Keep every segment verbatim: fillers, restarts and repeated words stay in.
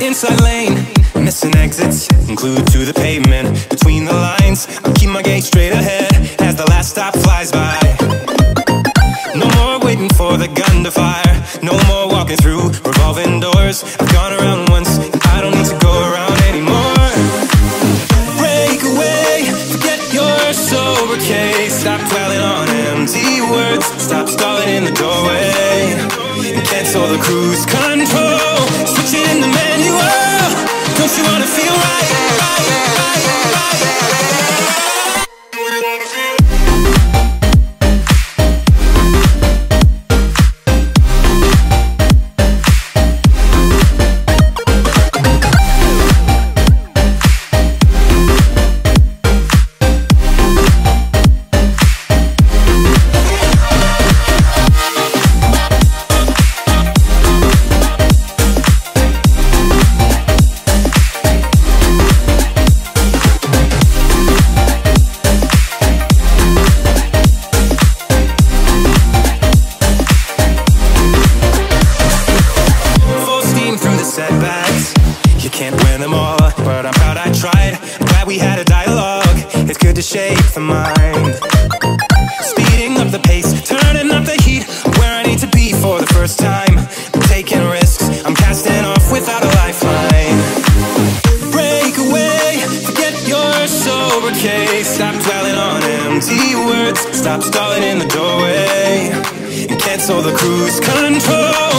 Inside lane, missing exits, glued to the pavement. Between the lines, I'll keep my gaze straight ahead as the last stop flies by. No more waiting for the gun to fire, no more walking through revolving doors. I've gone around once, and I don't need to go around anymore. Break away, forget your sober case. Stop dwelling on empty words, stop stalling in the doorway, and cancel the cruise control. Switch it in the manual, don't you wanna feel right? right, right, right, right, right. Cancel the cruise control,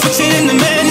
switch it in the menu.